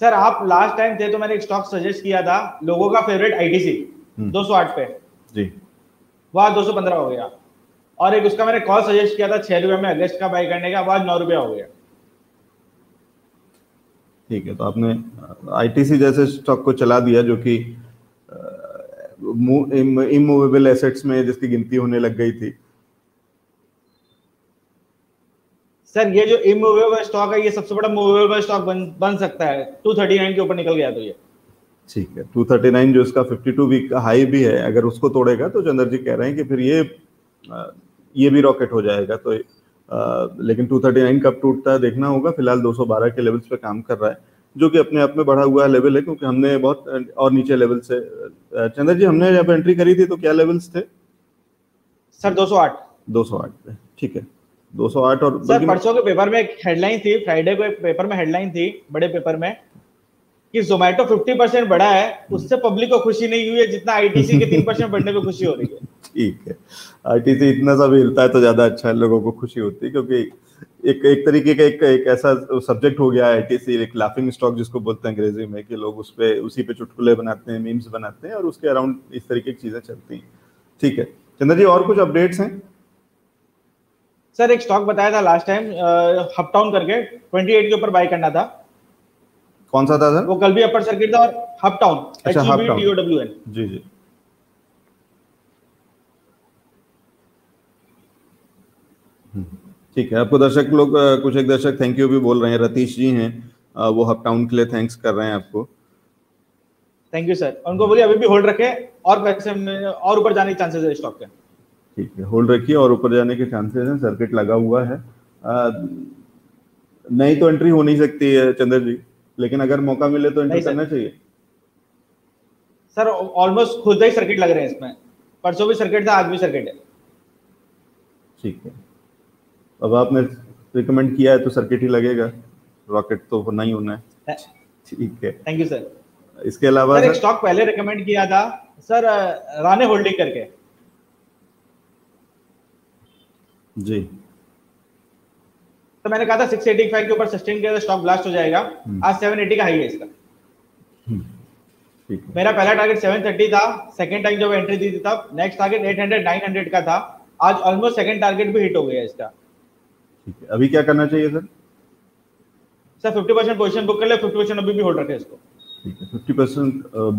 Sir आप last time थे तो मैंने एक स्टॉक सजेस्ट किया था लोगों का फेवरेट आईटीसी 208 पे जी, वह 215 हो गया, और एक उसका मैंने कॉल सजेस्ट किया था 6 रुपए में अगस्त का बाय करने का, वह 9 रुपया हो गया। ठीक है, तो आपने आईटीसी जैसे स्टॉक को चला दिया जो कि इमूवेबल एसेट्स में जिसकी गिनती होने लग गई थी। सर ये जो इमूवेबल स्टॉक है ये सबसे बड़ा मूवेबल स्टॉक बन सकता है, 239 के ऊपर निकल गया तो ये ठीक है। 239 जो इसका 52 वीक का हाई भी है, अगर उसको तोड़ेगा तो चंद्र जी कह रहे हैं कि फिर ये भी रॉकेट हो जाएगा। तो लेकिन 239 कब टूटता है देखना होगा। फिलहाल 212 के लेवल्स पे काम कर रहा है जो कि अपने आप में बढ़ा हुआ लेवल है, क्योंकि हमने बहुत और नीचे लेवल से चंद्र जी हमने जब एंट्री करी थी तो क्या लेवल्स थे सर? 208 पे। ठीक है 208। और सर परसों के पेपर में एक हेडलाइन थी, फ्राइडे को एक पेपर में हेडलाइन थी बड़े पेपर में कि जोमेटो 50% बढ़ा है, उससे पब्लिक को खुशी नहीं हुई है जितना आईटीसी के 3% बढ़ने पे खुशी हो रही है। ठीक है, आईटीसी इतना सा भी हिलता है तो ज्यादा अच्छा है, लोगों को खुशी होती है क्योंकि एक तरीके का एक ऐसा सब्जेक्ट हो गया है आईटीसी, एक लाफिंग स्टॉक जिसको बोलते हैं अंग्रेजी में, कि लोग उसी पे चुटकुले बनाते हैं, मीम्स बनाते हैं और उसके अराउंड इस तरीके की चीजें चलती हैं। ठीक है चंद्र जी, और कुछ अपडेट्स हैं? सर एक स्टॉक बताया था लास्ट टाइम, हब टाउन करके 28 के ऊपर बाय करना था। कौन सा था सर? वो कल भी अपर सर्किट था। और हब टाउन, अच्छा हब टाउन जी जी। ठीक है, आपको दर्शक लोग कुछ एक दर्शक थैंक यू भी बोल रहे हैं, रतीश जी हैं वो हब टाउन के लिए थैंक्स कर रहे हैं आपको, थैंक यू सर। उनको बोलिए अभी भी होल्ड रखे और पैसे और ऊपर जाने के चांसेस है स्टॉक के। ठीक है, होल्ड रखिए और ऊपर जाने के चांसेस हैं, सर्किट लगा हुआ है, नहीं तो एंट्री हो नहीं सकती है चंद्र जी, लेकिन अगर मौका मिले तो एंट्री करना चाहिए सर। ऑलमोस्ट खुद ही सर्किट लग रहे हैं इसमें, परसों भी सर्किट था आज भी सर्किट है। ठीक है, अब आपने रिकमेंड किया है तो सर्किट ही लगेगा, रॉकेट तो होना ही होना है। ठीक है थैंक यू सर। इसके अलावा सर एक स्टॉक पहले रिकमेंड किया था सर, राणे होल्डिंग करके जी, तो मैंने कहा था 685 के ऊपर सस्टेन किया तो स्टॉक ब्लास्ट हो जाएगा, आज 780 का हाई है इसका। ठीक है, मेरा पहला टारगेट 730 था सेकंड टाइम जब एंट्री दी थी तब, नेक्स्ट टारगेट 800 900 का था, आज ऑलमोस्ट सेकंड टारगेट भी हिट हो गया इसका। ठीक है, अभी क्या करना चाहिए सर? सर 50% पोजीशन बुक कर ले, 50% अभी भी होल्ड रखें इसको। ठीक है, 50%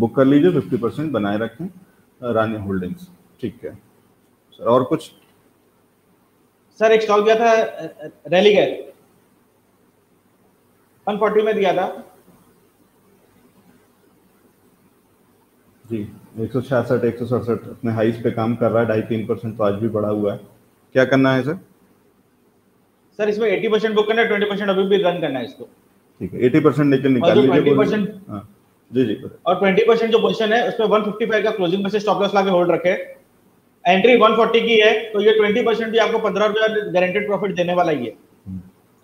बुक कर लीजिए, 50% बनाए रखें राणे होल्डिंग्स। ठीक है सर, और कुछ? सर एक स्टॉक दिया था रैली गैर, 140 में दिया था जी, 166 167 अपने हाईस पे काम कर रहा है, 2.5-3% तो आज भी बढ़ा हुआ है। क्या करना है सर? सर इसमें 80% बुक करना है, 20% अभी भी रन करना है इसको। ठीक है, 80% लेकर निकाल लीजिए, 20% हां जी जी, और 20% जो पोजीशन है उसमें 155 का क्लोजिंग में से स्टॉप लॉस लगा के होल्ड रखे, एंट्री 140 की है तो ये 20% भी आपको 15 रुपया गारंटेड प्रॉफिट देने वाला ही है।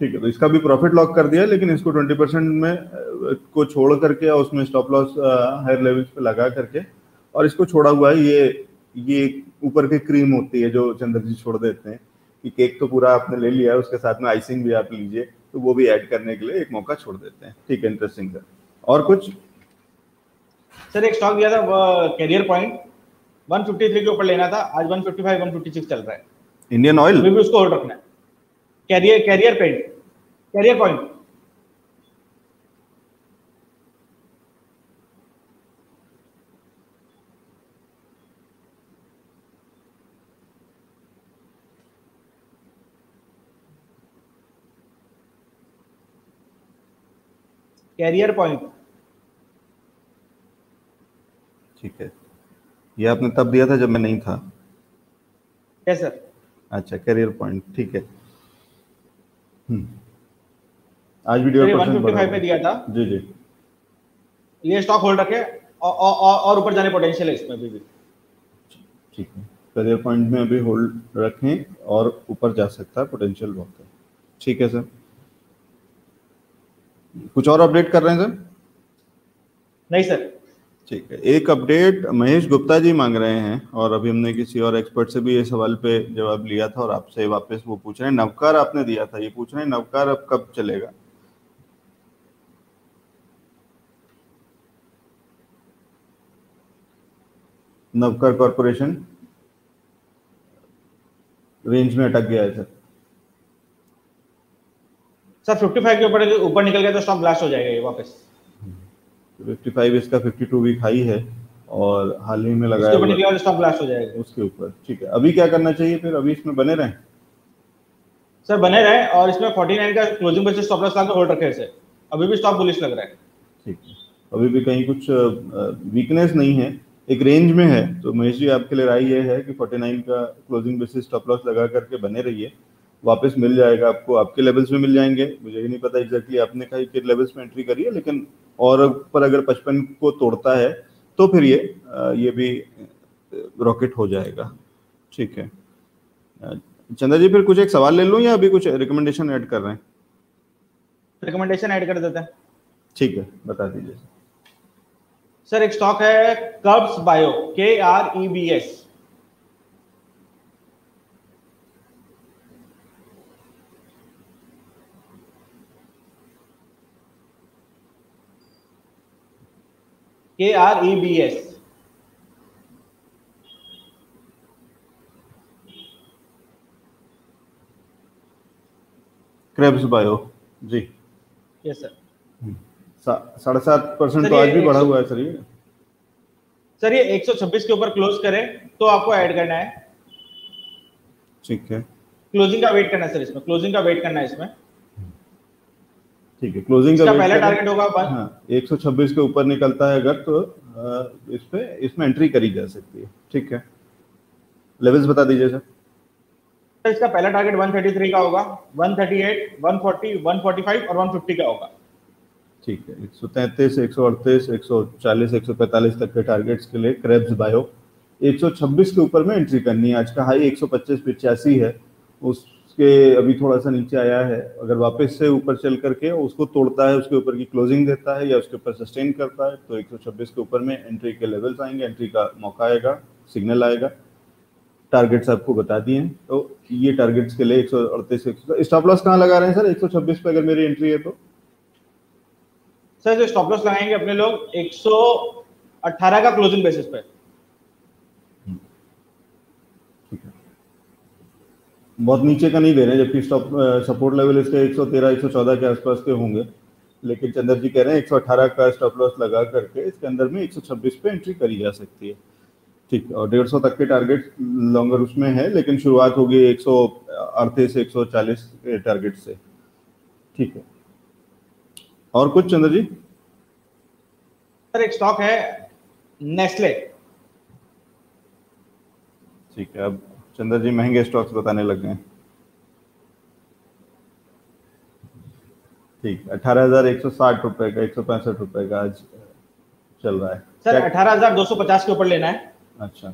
ठीक है, तो इसका भी प्रॉफिट लॉक कर दिया, लेकिन इसको 20% में को छोड़ करके और उसमें स्टॉप लॉस हायर लेवल्स पे लगा करके, और इसको छोड़ा हुआ है ये ऊपर की क्रीम होती है जो चंद्र जी छोड़ देते हैं कि केक तो पूरा आपने ले लिया है, उसके साथ में आइसिंग भी आप लीजिए, तो वो भी ऐड करने के लिए एक मौका छोड़ देते हैं। ठीक है, इंटरेस्टिंग सर, और कुछ? सर एक स्टॉक दिया था कैरियर पॉइंट, 153 के ऊपर लेना था, आज 155 156 चल रहा है। इंडियन ऑयल भी उसको होल्ड रखना है। कैरियर पॉइंट ठीक है, ये आपने तब दिया था जब मैं नहीं था? Yes sir. अच्छा कैरियर पॉइंट, ठीक है, आज वीडियो 155 पे दिया था जी जी, ये स्टॉक होल्ड रखे और ऊपर जाने पोटेंशियल है इसमें भी। ठीक है, कैरियर पॉइंट में अभी होल्ड रखें और ऊपर जा सकता है, पोटेंशियल बहुत है। ठीक है सर, कुछ और अपडेट कर रहे हैं सर? नहीं सर। ठीक है, एक अपडेट महेश गुप्ता जी मांग रहे हैं, और अभी हमने किसी और एक्सपर्ट से भी ये सवाल पे जवाब लिया था और आपसे वापस वो पूछ रहे हैं, नवकार आपने दिया था, ये पूछ रहे हैं नवकार अब कब चलेगा? नवकर कॉरपोरेशन रेंज में अटक गया है सर। सर 55 के ऊपर निकल गया तो स्टॉक ब्लास्ट हो जाएगा ये वापस। 55 इसका 52 वीक हाई है और हाल ही में लगाया ऊपर निकला तो स्टॉक ब्लास्ट हो जाएगा उसके ऊपर। ठीक है, अभी क्या करना चाहिए फिर? अभी इसमें बने रहें सर, बने रहें और इसमें 49 का क्लोजिंग बजट स्टॉप लॉस लगा के होल्ड रखे सर। अभी भी स्टॉक बुलिश लग रहा है। ठीक है, अभी भी कहीं कुछ वीकनेस नहीं है, एक रेंज में है। तो महेश जी आपके लिए राय ये है कि 49 का क्लोजिंग बेसिस स्टॉप लॉस लगा करके बने रहिए, वापस मिल जाएगा आपको, आपके लेवल्स में मिल जाएंगे। मुझे ये नहीं पता एग्जैक्टली आपने कहा कि लेवल्स में एंट्री करी है, लेकिन और पर अगर 55 को तोड़ता है तो फिर ये भी रॉकेट हो जाएगा। ठीक है चंदा जी, फिर कुछ एक सवाल ले लूँ या अभी कुछ रिकमेंडेशन ऐड कर रहे हैं? रिकमेंडेशन ऐड कर देते हैं। ठीक है बता दीजिए सर। एक स्टॉक है Krebs Bio, KREBS। KREBS Krebs Bio जी। Yes sir. 7.5% तो आज भी बढ़ा हुआ है सर। ये 126 के ऊपर क्लोज करें तो आपको ऐड करना है। ठीक है, क्लोजिंग का वेट करना है सर, इसमें क्लोजिंग का वेट करना है इसमें। ठीक है, क्लोजिंग का पहला टारगेट होगा। हाँ, 126 के ऊपर निकलता है अगर तो इसमें एंट्री करी जा सकती है। ठीक है, लेवल्स बता दीजिए सर। इसका पहला टारगेट 133 का होगा, 138, 140, 145 और 150 का होगा। ठीक है, 133, 138, 140, 145 तक के टारगेट्स के लिए क्रेब्स बायो 126 के ऊपर में एंट्री करनी है। आज का हाई 125.85 है, उसके अभी थोड़ा सा नीचे आया है। अगर वापस से ऊपर चल करके उसको तोड़ता है, उसके ऊपर की क्लोजिंग देता है या उसके ऊपर सस्टेन करता है तो 126 के ऊपर में एंट्री के लेवल्स आएंगे, एंट्री का मौका आएगा, सिग्नल आएगा। टारगेट्स आपको बता दिए हैं, तो ये टारगेट्स के लिए 138। स्टॉप लॉस कहाँ लगा रहे हैं सर? 126 पे अगर मेरी एंट्री है तो सर जो स्टॉप लॉस लगाएंगे अपने लोग 118 का क्लोजिंग बेसिस पे। ठीक है, बहुत नीचे का नहीं दे रहे हैं, जबकि स्टॉप सपोर्ट लेवल इसके 113, 114 के आसपास के होंगे। लेकिन चंदर जी कह रहे हैं 118 का स्टॉप लॉस लगा करके इसके अंदर में 126 पे एंट्री करी जा सकती है। ठीक, और 150 तक के टारगेट लॉन्गर उसमें है, लेकिन शुरुआत होगी 138 से 140 के टारगेट से। ठीक है, और कुछ चंद्र जी? सर एक स्टॉक है नेस्ले। ठीक है, अब चंद्र जी महंगे स्टॉक्स बताने लग गए। ठीक, 18,160 रुपए का, 165 रुपए का आज चल रहा है सर। 18,250 के ऊपर लेना है। अच्छा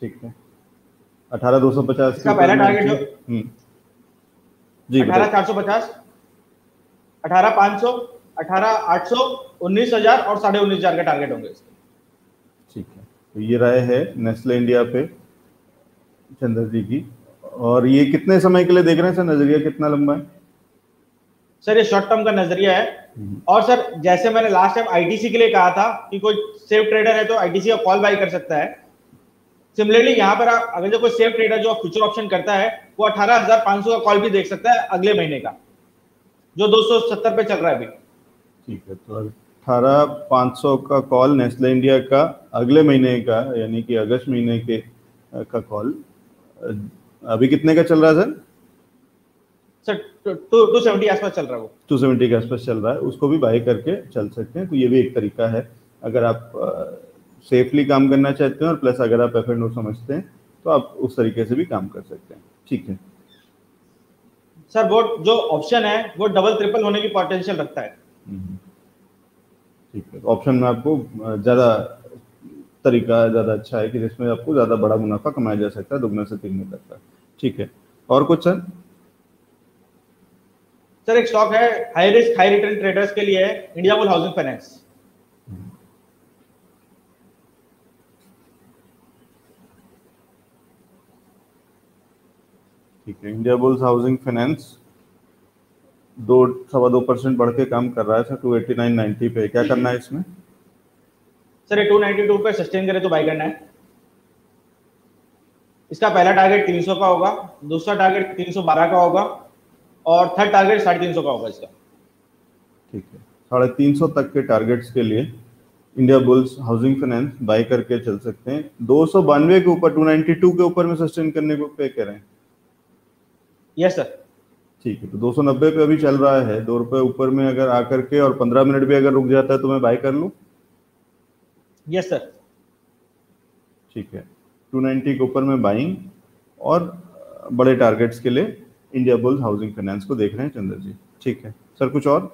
ठीक है, 18,250 का पहला टारगेट जी। 18,450, 18,500, 18,800, 19,000 और 19,500 का टारगेट होंगे इसके। ठीक है, तो ये राय है नेस्ले इंडिया पे चंद्र जी की। और ये कितने समय के लिए देख रहे हैं सर? नजरिया कितना लंबा है सर? ये शॉर्ट टर्म का नजरिया है। और सर जैसे मैंने लास्ट टाइम ITC के लिए कहा था कि कोई सेफ ट्रेडर है तो ITC का कॉल बाई कर सकता है। सिमिलरली यहाँ पर आप अगर जो कोई सेफ ट्रेडर जो फ्यूचर ऑप्शन करता है वो 18,500 का कॉल भी देख सकता है अगले महीने का, जो 270 पे चल रहा है अभी। ठीक है, तो 18,500 का कॉल नेस्ले इंडिया का अगले महीने का, यानी कि अगस्त महीने के का कॉल अभी कितने का चल रहा है सर? सर 270 के आसपास चल रहा है वो। 270 के आसपास चल रहा है, उसको भी बाय करके चल सकते हैं। तो ये भी एक तरीका है अगर आप सेफली काम करना चाहते हैं, और प्लस अगर आप एफ&ओ समझते हैं तो आप उस तरीके से भी काम कर सकते हैं। ठीक है सर, वो जो ऑप्शन है वो डबल ट्रिपल होने की पोटेंशियल रखता है। ठीक है, तो ऑप्शन में आपको ज़्यादा तरीका ज़्यादा अच्छा है कि जिसमें आपको ज़्यादा बड़ा मुनाफा कमाया जा सकता है, दुगना से तीन में तक। ठीक है, और कुछ सर? सर एक स्टॉक है high risk high return traders के लिए, इंडियाबुल हाउसिंग फाइनेंस। ठीक है, इंडियाबुल्स हाउसिंग फाइनेंस 2.25% बढ़ के काम कर रहा है सर, 289.90 पे। क्या करना है इसमें? सर ये 292 पे सस्टेन करे तो बाय करना है। इसका पहला टारगेट 300 का होगा, दूसरा टारगेट 312 का होगा और थर्ड टारगेट 350 का होगा इसका। ठीक है, 350 तक के टारगेट्स के लिए इंडियाबुल्स हाउसिंग फाइनेंस बाय करके चल सकते हैं। 292 के ऊपर 292 के ऊपर में सस्टेन करने को पे करें। Yes sir. ठीक है, तो 290 पे अभी चल रहा है, ₹2 ऊपर में अगर आकर के और 15 मिनट भी अगर रुक जाता है तो मैं बाय कर लूं। Yes sir. ठीक है, 290 के ऊपर में बाइंग और बड़े टारगेट्स के लिए इंडियाबुल्स हाउसिंग फाइनेंस को देख रहे हैं चंद्र जी। ठीक है सर, कुछ और?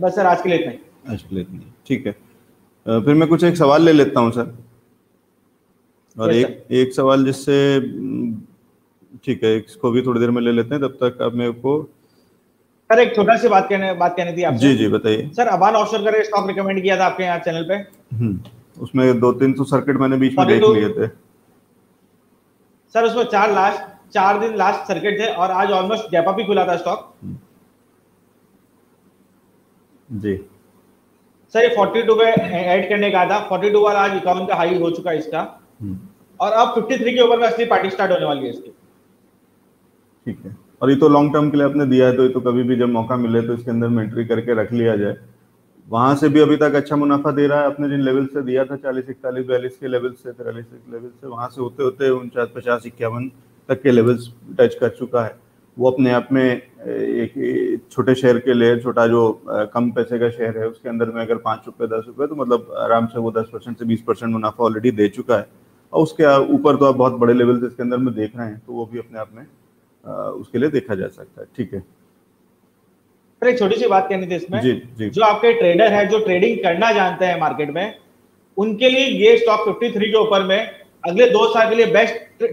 बस सर आज के लिए इतना ही। आज के लिए इतना ही, ठीक है। फिर मैं कुछ एक सवाल ले लेता हूं सर, और एक सवाल जिससे, ठीक है, इसको भी थोड़ी देर में ले लेते हैं। तब तक अब मेरे को सर एक छोटा सी बात कहनी थी आपसे। जी जी बताइए सर। अबाल ऑफशोर का स्टॉक रिकमेंड किया था आपके यहाँ चैनल पे, उसमें 200-300 सर्किट मैंने बीच में देख लिए थे सर। उसमें चार दिन लास्ट सर्किट थे और आज ऑलमोस्ट गैप अप ही खुला था स्टॉक जी सर। ये 42 पे ऐड करने का था, 42 वाला आज 51 का हाई हो चुका है इसका और अब 53 के ऊपर में असली पार्टी स्टार्ट होने वाली है इसकी। ठीक है, और ये तो लॉन्ग टर्म के लिए आपने दिया है, तो ये तो कभी भी जब मौका मिले तो इसके अंदर में एंट्री करके रख लिया जाए। वहां से भी अभी तक अच्छा मुनाफा दे रहा है। आपने जिन लेवल से दिया था 40, 41, 42 के लेवल से, 43 लेवल से, वहां से होते होते 49, 50, 51 तक के लेवल्स टच कर चुका है। वो अपने आप में एक छोटे शेयर के लिए, छोटा जो कम पैसे का शेयर है उसके अंदर में अगर ₹5, ₹10 तो मतलब आराम से वो 10% से 20% मुनाफा ऑलरेडी दे चुका है। और उसके ऊपर तो आप बहुत बड़े लेवल से इसके अंदर में देख रहे हैं, तो वो भी अपने आप में उसके लिए देखा जा सकता है। ठीक है, एक छोटी सी बात कहनी थी इसमें। जी, जी। जो आपके ट्रेडर हैं, जो ट्रेडिंग करना जानते हैं मार्केट में, उनके लिए ये स्टॉक 53 के ऊपर में अगले 2 साल के लिए बेस्ट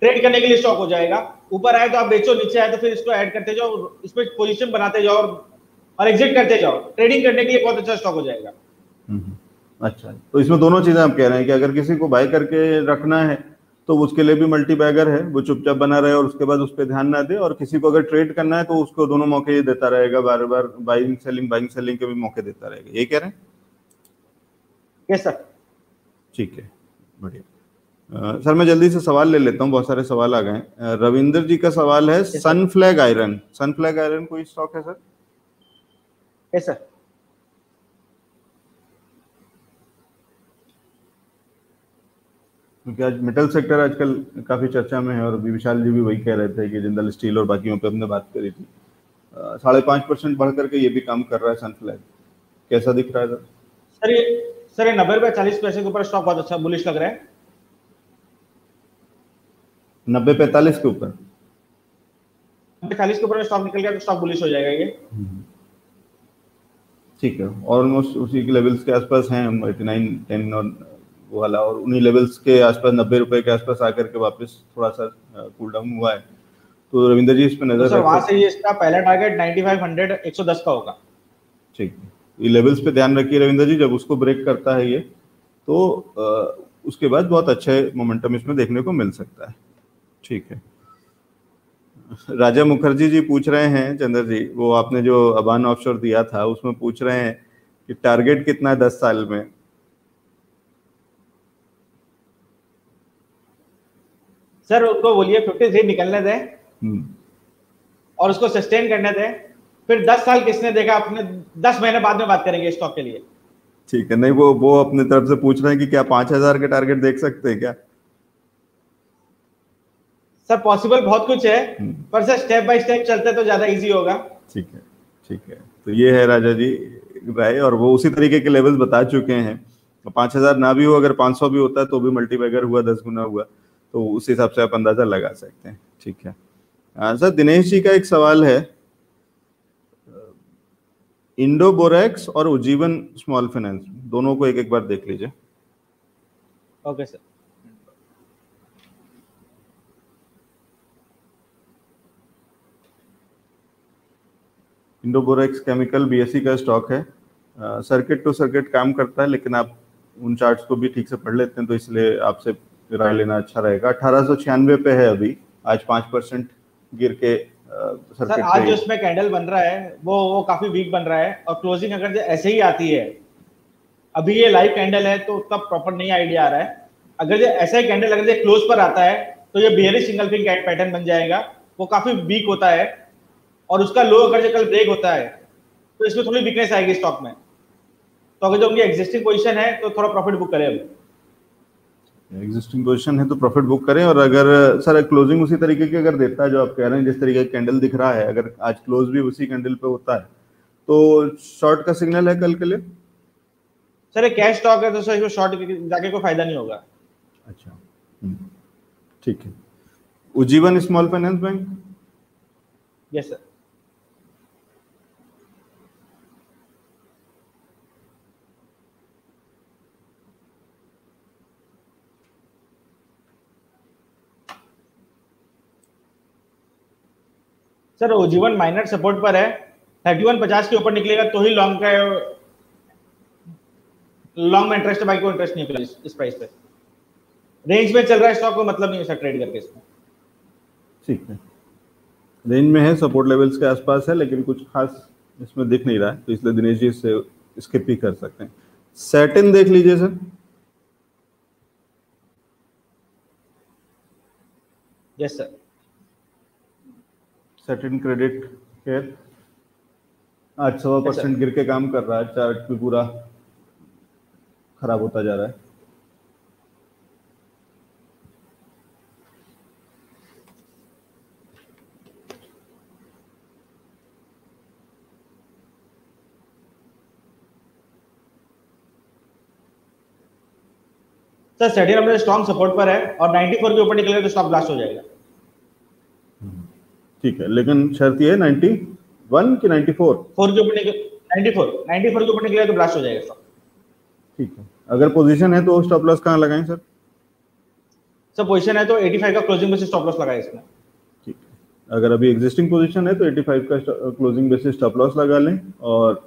ट्रेड करने के लिए स्टॉक हो जाएगा। ऊपर आए तो आप बेचो, नीचे आए तो फिर इसको ऐड करते जाओ, इसमें पोजीशन बनाते जाओ और एग्जिट करते जाओ। ट्रेडिंग करने के लिए बहुत अच्छा स्टॉक हो जाएगा। अच्छा, तो इसमें दोनों चीजें आप कह रहे हैं कि अगर किसी को बाय करके रखना है तो उसके लिए भी मल्टी बैगर है, वो चुपचाप बना रहे और उसके बाद उस पर ध्यान ना दे, और किसी को अगर ट्रेड करना है तो उसको दोनों मौके ये देता रहेगा, बार बार बाइंग सेलिंग के भी मौके देता रहेगा। ये कह रहे हैं? Yes sir. ठीक है, बढ़िया सर। मैं जल्दी से सवाल ले लेता हूँ, बहुत सारे सवाल आ गए। रविंदर जी का सवाल है सनफ्लैग आयरन। सनफ्लैग आयरन कोई स्टॉक है सर? Yes sir. क्योंकि आज मेटल सेक्टर आजकल काफ़ी चर्चा में है और अभी विशाल जी भी वही कह रहे थे कि जिंदल स्टील और बाकियों पे हमने बात करी थी। 5.5% बढ़ करके ये भी काम कर रहा है सनफ्लैग। कैसा दिख रहा है सर? सर 90 रुपये 40 पैसे के ऊपर स्टॉक बहुत अच्छा बुलिश लग रहा है। 90-45 के ऊपर, 40 के ऊपर स्टॉक निकल गया तो स्टॉक बुलिश हो जाएगा ये। ठीक है, ऑलमोस्ट उसी के लेवल्स के आसपास हैं, 89, 10 और वो वाला, और उन्हीं लेवल्स के आसपास ₹90 के आसपास आकर के वापस थोड़ा सा कूल डाउन हुआ है। तो रविंदर जी इस पे नजर रखो। वहां से ये इसका पहला टारगेट 9500 110 का होगा। ठीक है, ये लेवल्स पे ध्यान रखिए रविंदर जी। जब उसको ब्रेक करता है ये तो उसके बाद बहुत अच्छे मोमेंटम इसमें देखने को मिल सकता है। ठीक है, राजा मुखर्जी जी पूछ रहे हैं चंद्र जी, वो आपने जो अबान ऑफशोर दिया था उसमें पूछ रहे हैं कि टारगेट कितना है 10 साल में? सर उनको बोलिए 53 निकलने दें और उसको सस्टेन करने दें, फिर 10 साल किसने देखा अपने 10 महीने बाद में बात करेंगे स्टॉक के लिए। ठीक है, नहीं वो अपने तरफ से पूछ रहे हैं कि क्या 5000 के टारगेट देख सकते हैं क्या? सर पॉसिबल बहुत कुछ है, पर सर स्टेप बाय स्टेप चलते तो ज्यादा इजी होगा। ठीक है, ठीक है, तो ये है राजा जी भाई, और वो उसी तरीके के लेवल्स बता चुके हैं। 5000 ना भी हो, अगर 500 भी होता है तो भी मल्टीप्लायर हुआ, 10 गुना हुआ, तो उस हिसाब से आप अंदाज़ा लगा सकते हैं। ठीक है सर, दिनेश जी का एक सवाल है इंडोबोरेक्स और उज्जीवन स्मॉल फाइनेंस, दोनों को एक बार देख लीजिए। Okay sir. इंडोबोरेक्स केमिकल BSE का स्टॉक है, सर्किट टू सर्किट काम करता है, लेकिन आप उन चार्ट्स को भी ठीक से पढ़ लेते हैं तो इसलिए आपसे राय लेना अच्छा रहेगा। 1896 पे है अभी, आज 5% गिर के सर आज जो इसमें कैंडल बन रहा है वो काफी वीक बन रहा है और क्लोजिंग अगर ऐसे ही आती है, अभी ये लाइव कैंडल है तो तब प्रॉपर नहीं आइडिया आ रहा है। अगर ऐसा ही कैंडल अगर क्लोज पर आता है तो ये बेयरिश सिंगल पिन पैटर्न बन जाएगा, वो काफी वीक होता है और उसका लो अगर कल ब्रेक होता है तो इसमें थोड़ी वीकनेस आएगी स्टॉक में। तो अगर जो उनकी एग्जिस्टिंग पोजीशन है तो थोड़ा प्रॉफिट बुक करें, अभी एग्जिस्टिंग पोजीशन है तो प्रॉफिट बुक करें। और अगर सर क्लोजिंग उसी तरीके की अगर देता है जो आप कह रहे हैं, जिस तरीके का कैंडल दिख रहा है, अगर आज क्लोज भी उसी कैंडल पे होता है तो शॉर्ट का सिग्नल है कल के लिए। सर ये कैश स्टॉक है तो सर इसमें शॉर्ट जाके कोई फायदा नहीं होगा। अच्छा ठीक है। Ujjivan small finance bank, yes sir. Sir Ujjivan minor support पर है, 3150 के ऊपर निकलेगा तो ही लॉन्ग का लॉन्ग में इंटरेस्ट, बाकी कोई इंटरेस्ट नहीं है इस प्राइस पे। रेंज में चल रहा है स्टॉक, को मतलब नहीं है सर ट्रेड करके इसमें। ठीक है, रेंज में है, सपोर्ट लेवल्स के आसपास है लेकिन कुछ खास इसमें दिख नहीं रहा है तो इसलिए दिनेश जी से स्किप ही कर सकते हैं। सैटिन देख लीजिए sir. Yes sir. Tin credit care 8% गिर के काम कर रहा है, चार्ट भी पूरा खराब होता जा रहा है। सर सेटिन अपने स्ट्रॉन्ग सपोर्ट पर है और 94 के ऊपर निकलेगा तो स्टॉप ब्लास्ट हो जाएगा। ठीक है, लेकिन शर्त ये है 91 कि 94 के ऊपर निकले, 94 के ऊपर निकले तो ब्लास्ट हो जाएगा स्टॉक। ठीक है, अगर पोजीशन है तो स्टॉप लॉस कहाँ लगाएं सर? सर पोजीशन है तो 85 का क्लोजिंग बेसिस स्टॉप लॉस लगाएं इसमें। ठीक है, अगर अभी एग्जिस्टिंग पोजीशन है तो 85 का क्लोजिंग बेसिस स्टॉप लॉस लगा लें और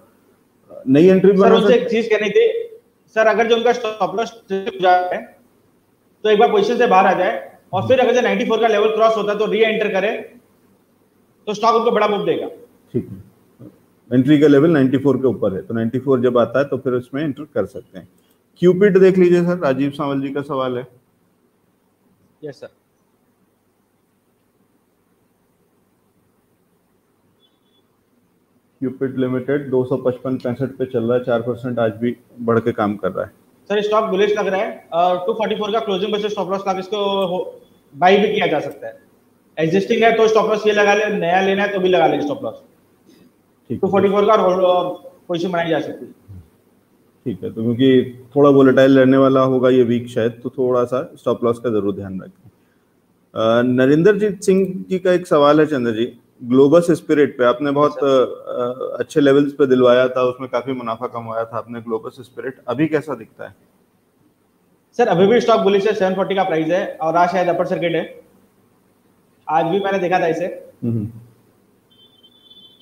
नई एंट्री बनाएं। सर मुझे एक चीज कहनी थी सर, अगर जो उनका स्टॉप लॉस जाए तो एक बार पोजीशन से बाहर आ जाए और फिर अगर जो 94 का लेवल क्रॉस होता है तो री एंटर करें तो स्टॉक उनको बड़ा मूव देगा। ठीक है, एंट्री का लेवल 94 के ऊपर है तो 94 जब आता है तो फिर उसमें एंटर कर सकते हैं। क्यूपिड देख लीजिए सर, राजीव सावल जी का सवाल है। Yes sir. क्यूपिड लिमिटेड 255.65 पे चल रहा है, 4% आज भी बढ़ के काम कर रहा है। सर स्टॉक बुलिश लग रहा है और 244 का क्लोजिंग बेसिस स्टॉप लॉस लगा इसको बाय भी किया जा सकता है। एग्जिस्टिंग है तो स्टॉप लॉस ये लगा ले, नया लेना है तो भी लगा ले स्टॉप लॉस। ठीक है, 244 का और पोजीशन बनाई जा सकती है। ठीक है, तो क्योंकि थोड़ा वोलेटाइल रहने वाला होगा ये वीक शायद, तो थोड़ा सा स्टॉप लॉस का जरूर ध्यान रखें। नरेंद्रजीत सिंह जी का एक सवाल है। चंद्र जी, ग्लोबल स्पिरिट पे आपने बहुत अच्छे लेवल्स पे दिलवाया था, उसमें काफी मुनाफा कमाया था आपने। ग्लोबल स्पिरिट अभी कैसा दिखता है सर? अभी भी स्टॉक बुलिश है, 740 का प्राइस है और आज शायद अपर सर्किट है, आज भी मैंने देखा था इसे।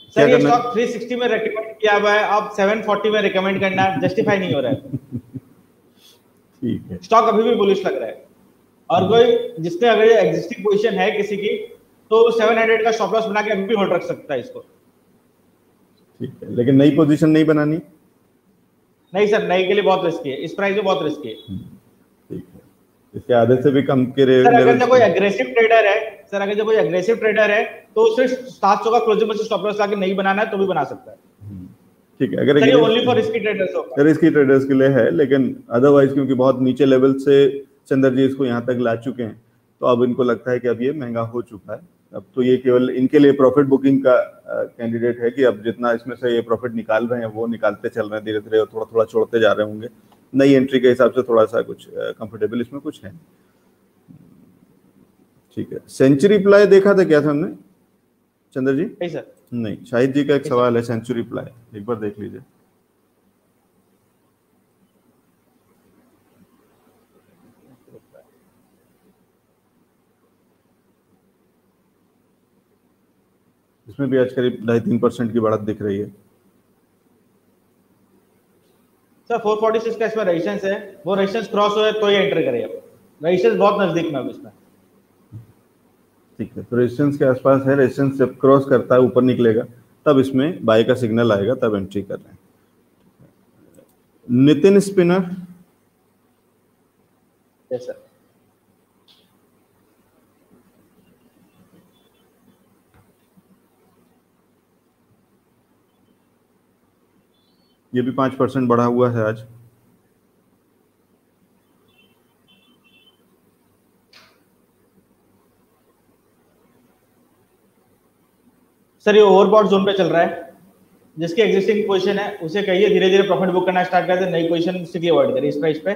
सर ये स्टॉक 360 में रेकमेंड किया हुआ है, अब 740 में रेकमेंड करना जस्टिफाई नहीं हो रहा है। ठीक है, स्टॉक अभी भी बुलिश लग रहा है और कोई जिसने अगर एग्जिस्टिंग पोजीशन है किसी की तो 700 का स्टॉप लॉस बना के अभी भी होल्ड रख सकता है इसको। ठीक है, लेकिन नई पोजीशन नहीं बनानी। नहीं सर, नई के लिए बहुत रिस्की है, इस प्राइस में बहुत रिस्की है। ठीक है, इसके आधे से भी कम के रेट। सर अगर कोई एग्रेसिव ट्रेडर है, सर अगर जो कोई एग्रेसिव ट्रेडर है तो सिर्फ 700 का क्लोजिंग बेसिस स्टॉप लॉस लाके नहीं बनाना है तो भी बना सकता है। ठीक है, अगर ओनली फॉर रिस्की ट्रेडर्स होगा, अगर रिस्की ट्रेडर्स के लिए है, लेकिन अदरवाइज क्योंकि बहुत नीचे लेवल से चंद्र जी इसको यहाँ तक ला चुके हैं तो अब इनको लगता है कि अब ये महंगा हो चुका है, अब तो ये केवल इनके लिए प्रॉफिट बुकिंग का कैंडिडेट है कि अब जितना इसमें से ये प्रॉफिट निकाल रहे हैं वो निकालते चल रहे हैं धीरे धीरे और थोड़ा थोड़ा छोड़ते जा रहे होंगे। नई एंट्री के हिसाब से थोड़ा सा कुछ कंफर्टेबल इसमें कुछ है। ठीक है, सेंचुरी प्लाई देखा था क्या हमने चंद्र जी? नहीं सर, नहीं। शाहिद जी का एक सवाल है सेंचुरी प्लाई, एक बार देख लीजिए। इसमें भी आज करीब 2.5-3% की बढ़त दिख रही है। सर 446 का इसमें रेजिस्टेंस है, वो रेजिस्टेंस क्रॉस हो तो ये एंटर करेगा, रेजिस्टेंस बहुत नजदीक में है इसमें। ठीक है, तो रेजिस्टेंस के आसपास है, रेजिस्टेंस जब क्रॉस करता है ऊपर निकलेगा तब इसमें बाय का सिग्नल आएगा, तब एंट्री कर रहे हैं। Nitin spinner, yes sir. ये भी 5% बढ़ा हुआ है आज। सर ये ओवरबॉट जोन पे चल रहा है, जिसकी एग्जिस्टिंग पोजीशन है उसे कहिए धीरे धीरे प्रॉफिट बुक करना स्टार्ट करते, नई पोजीशन स्ट्रिक्टली अवॉइड करें। इस प्राइस पे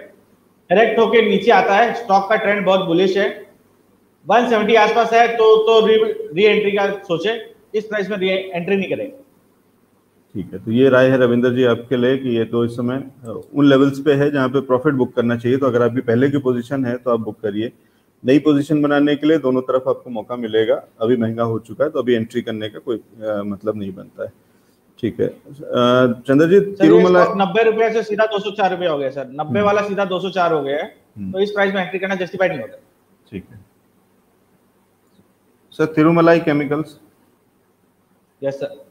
डायरेक्ट होकर नीचे आता है, स्टॉक का ट्रेंड बहुत बुलिश है, 170 आसपास है तो री एंट्री का सोचे, इस प्राइस में री एंट्री नहीं करें। ठीक है, तो ये राय है रविंदर जी आपके लिए कि ये तो इस समय उन लेवल्स पे है जहाँ पे प्रॉफिट बुक करना चाहिए, तो अगर आपकी पहले की पोजीशन है तो आप बुक करिए। नई पोजीशन बनाने के लिए दोनों तरफ आपको मौका मिलेगा, अभी महंगा हो चुका है तो अभी एंट्री करने का कोई मतलब नहीं बनता है। ठीक है चंद्रजीत, तिरुमला 90 रुपये से सीधा 204 रुपये हो गया सर, 90 वाला सीधा 204 हो गया है, तो इस प्राइस में एंट्री करना जस्टिफाइड नहीं होता। ठीक है sir, Tirumalai chemicals, yes sir.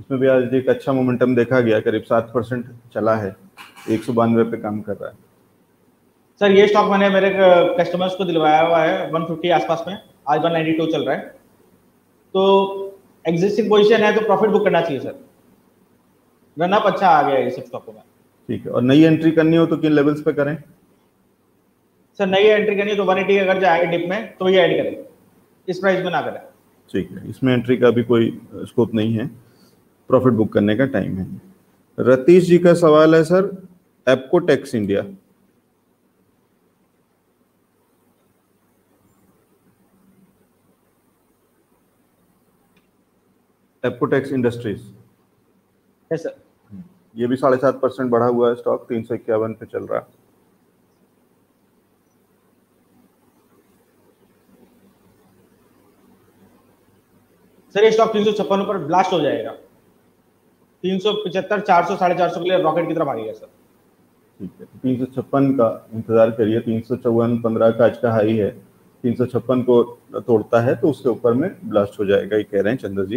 इसमें भी आज एक अच्छा मोमेंटम देखा गया, करीब 7% चला है, 192 पे काम कर रहा है। सर ये स्टॉक मैंने मेरे कस्टमर्स को दिलवाया हुआ है 150 आसपास में, आज 192 चल रहा है, तो एग्जिस्टिंग पोजीशन है तो प्रॉफिट बुक करना चाहिए सर, रनअप अच्छा आ गया है इस स्टॉक में। ठीक है, और नई एंट्री करनी हो तो किन लेवल्स पे करें सर? नई एंट्री करनी हो तो 180 के अगर जाए डिप में तो ये ऐड करें, इस प्राइस में ना करें। ठीक है, इसमें एंट्री का भी कोई स्कोप नहीं है, प्रॉफिट बुक करने का टाइम है। रतीश जी का सवाल है sir, Apcotex India. Apcotex industries, yes sir. ये भी 7.5% बढ़ा हुआ है, स्टॉक 351 पे चल रहा है। सर ये स्टॉक 356 पर ब्लास्ट हो जाएगा, 375, 400, 450 के लिए रॉकेट की तरफ आ गया सर। ठीक है, 356 का इंतजार करिए, 354 15 का आज का हाई है, 356 को तोड़ता है तो उसके ऊपर में ब्लास्ट हो जाएगा, ये कह रहे हैं चंद्र जी।